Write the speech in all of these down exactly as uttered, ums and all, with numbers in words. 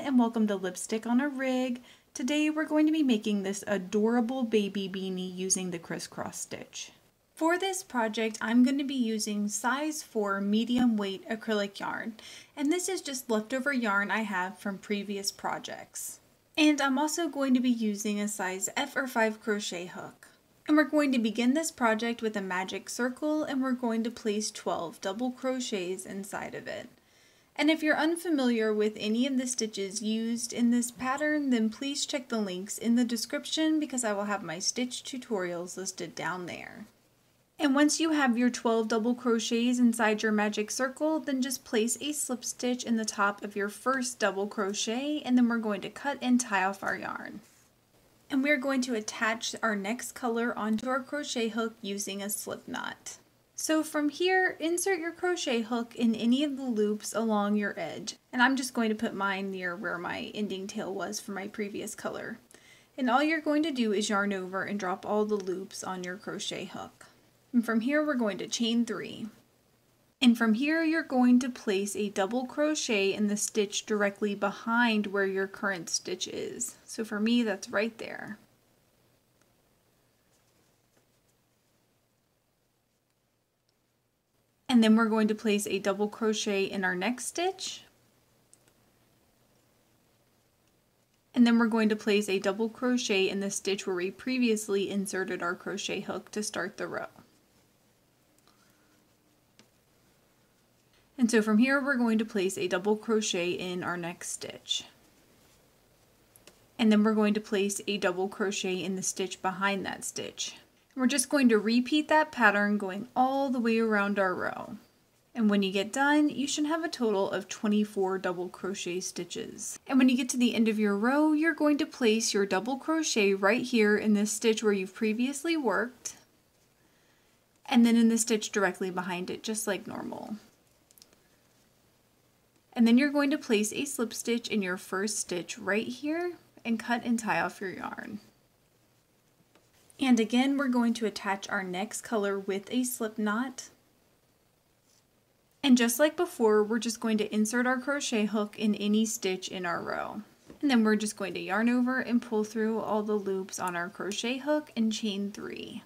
everyone, and welcome to Lipstick on a Rig. Today we're going to be making this adorable baby beanie using the crisscross stitch. For this project, I'm going to be using size four medium weight acrylic yarn, and this is just leftover yarn I have from previous projects. And I'm also going to be using a size F or five crochet hook. And we're going to begin this project with a magic circle, and we're going to place twelve double crochets inside of it. And if you're unfamiliar with any of the stitches used in this pattern, then please check the links in the description because I will have my stitch tutorials listed down there. And once you have your twelve double crochets inside your magic circle, then just place a slip stitch in the top of your first double crochet, and then we're going to cut and tie off our yarn. And we're going to attach our next color onto our crochet hook using a slip knot. So from here, insert your crochet hook in any of the loops along your edge. And I'm just going to put mine near where my ending tail was for my previous color. And all you're going to do is yarn over and drop all the loops on your crochet hook. And from here, we're going to chain three. And from here, you're going to place a double crochet in the stitch directly behind where your current stitch is. So for me, that's right there. And then we're going to place a double crochet in our next stitch. And then we're going to place a double crochet in the stitch where we previously inserted our crochet hook to start the row. And so from here, we're going to place a double crochet in our next stitch. And then we're going to place a double crochet in the stitch behind that stitch. We're just going to repeat that pattern going all the way around our row. And when you get done, you should have a total of twenty-four double crochet stitches. And when you get to the end of your row, you're going to place your double crochet right here in this stitch where you've previously worked, and then in the stitch directly behind it, just like normal. And then you're going to place a slip stitch in your first stitch right here and cut and tie off your yarn. And again, we're going to attach our next color with a slip knot. And just like before, we're just going to insert our crochet hook in any stitch in our row. And then we're just going to yarn over and pull through all the loops on our crochet hook and chain three.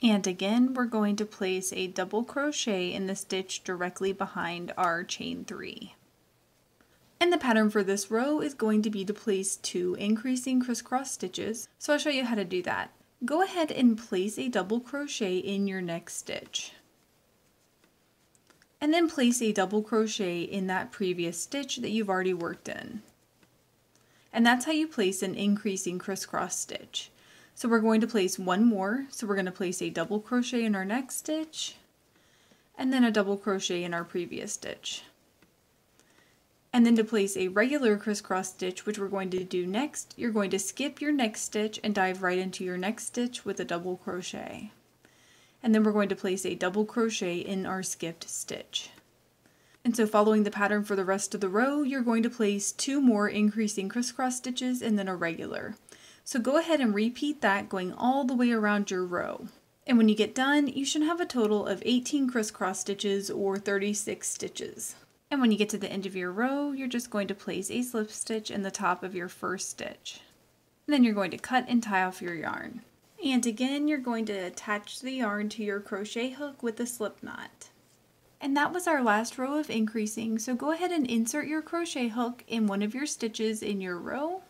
And again, we're going to place a double crochet in the stitch directly behind our chain three. And the pattern for this row is going to be to place two increasing crisscross stitches, so I'll show you how to do that. Go ahead and place a double crochet in your next stitch. And then place a double crochet in that previous stitch that you've already worked in. And that's how you place an increasing crisscross stitch. So we're going to place one more. So we're going to place a double crochet in our next stitch, and then a double crochet in our previous stitch. And then to place a regular crisscross stitch, which we're going to do next, you're going to skip your next stitch and dive right into your next stitch with a double crochet. And then we're going to place a double crochet in our skipped stitch. And so following the pattern for the rest of the row, you're going to place two more increasing crisscross stitches and then a regular. So go ahead and repeat that going all the way around your row. And when you get done, you should have a total of eighteen crisscross stitches or thirty-six stitches. And when you get to the end of your row, you're just going to place a slip stitch in the top of your first stitch. And then you're going to cut and tie off your yarn. And again, you're going to attach the yarn to your crochet hook with a slip knot. And that was our last row of increasing, so go ahead and insert your crochet hook in one of your stitches in your row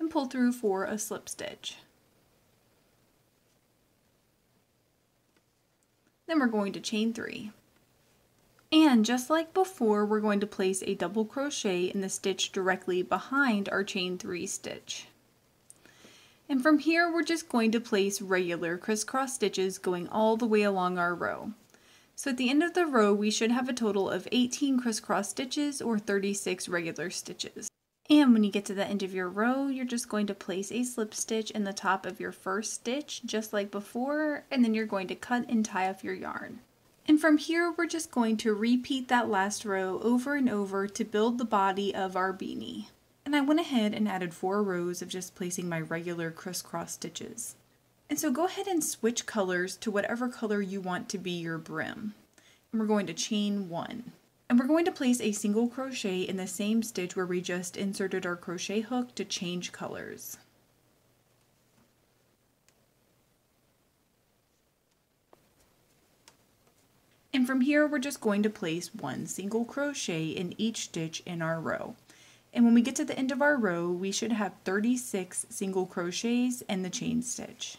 and pull through for a slip stitch. Then we're going to chain three. And just like before, we're going to place a double crochet in the stitch directly behind our chain three stitch. And from here, we're just going to place regular crisscross stitches going all the way along our row. So at the end of the row, we should have a total of eighteen crisscross stitches or thirty-six regular stitches. And when you get to the end of your row, you're just going to place a slip stitch in the top of your first stitch, just like before, and then you're going to cut and tie off your yarn. And from here, we're just going to repeat that last row over and over to build the body of our beanie. And I went ahead and added four rows of just placing my regular crisscross stitches. And so go ahead and switch colors to whatever color you want to be your brim. And we're going to chain one. And we're going to place a single crochet in the same stitch where we just inserted our crochet hook to change colors. And from here, we're just going to place one single crochet in each stitch in our row. And when we get to the end of our row, we should have thirty-six single crochets and the chain stitch.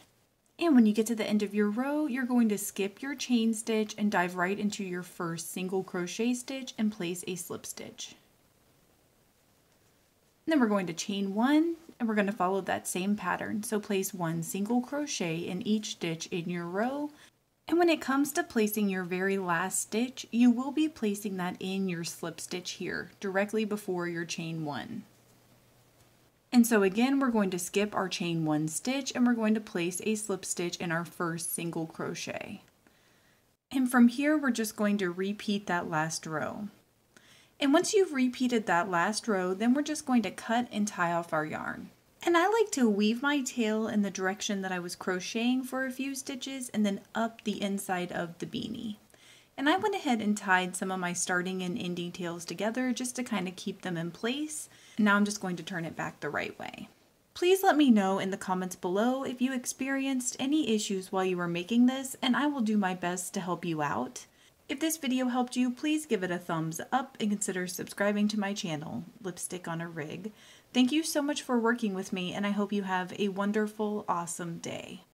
And when you get to the end of your row, you're going to skip your chain stitch and dive right into your first single crochet stitch and place a slip stitch. And then we're going to chain one, and we're going to follow that same pattern. So place one single crochet in each stitch in your row. And when it comes to placing your very last stitch, you will be placing that in your slip stitch here, directly before your chain one. And so again, we're going to skip our chain one stitch and we're going to place a slip stitch in our first single crochet. And from here, we're just going to repeat that last row. And once you've repeated that last row, then we're just going to cut and tie off our yarn. And I like to weave my tail in the direction that I was crocheting for a few stitches and then up the inside of the beanie. And I went ahead and tied some of my starting and ending tails together just to kind of keep them in place. And now I'm just going to turn it back the right way. Please let me know in the comments below if you experienced any issues while you were making this, and I will do my best to help you out. If this video helped you, please give it a thumbs up and consider subscribing to my channel, Lipstick on a Rig. Thank you so much for working with me, and I hope you have a wonderful, awesome day.